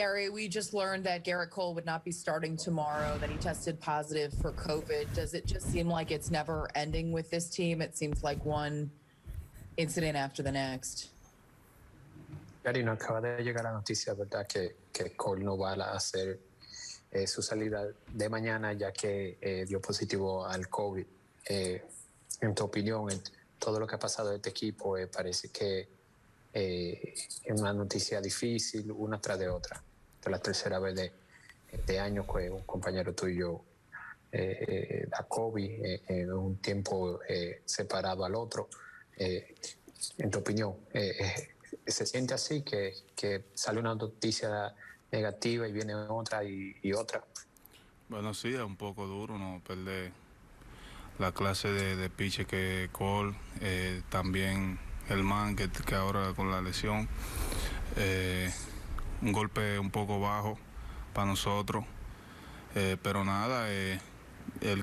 Gary, we just learned that Garrett Cole would not be starting tomorrow, that he tested positive for COVID. Does it just seem like it's never ending with this team? It seems like one incident after the next. Gary, nos acaba de llegar la noticia, ¿verdad? Que Cole no va a hacer su salida de mañana, ya que dio positivo al COVID. En tu opinión, en todo lo que ha pasado de este equipo, parece que es una noticia difícil, una tras de otra. De la tercera vez de año que un compañero tuyo da COVID, en un tiempo separado al otro. En tu opinión, ¿se siente así que sale una noticia negativa y viene otra y otra? Bueno, sí, es un poco duro, ¿no? Perder la clase de pitcher que Cole, también Herman, que ahora con la lesión. Un golpe un poco bajo para nosotros, pero nada, el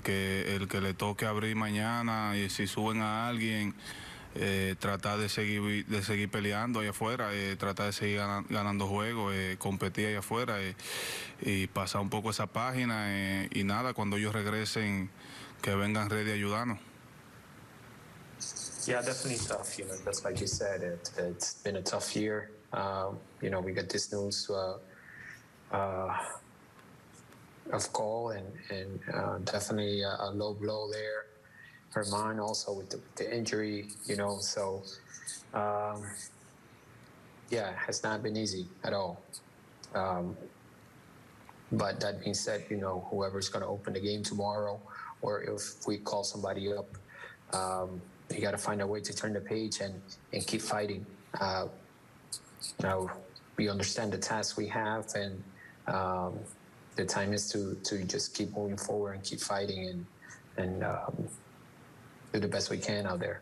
que le toque abrir mañana, y si suben a alguien, tratar de seguir peleando allá afuera, tratar de seguir ganando juegos, competir allá afuera, y pasar un poco esa página, y nada, cuando ellos regresen, que vengan ready a ayudarnos. Yeah, definitely tough. You know, just like you said, it's been a tough year. You know, we got this news of Cole, and definitely a low blow there. Herman also with the injury, you know. So, yeah, it has not been easy at all. But that being said, you know, whoever's going to open the game tomorrow, or if we call somebody up, you got to find a way to turn the page and keep fighting. Now we understand the task we have, and the time is to just keep moving forward and keep fighting and do the best we can out there.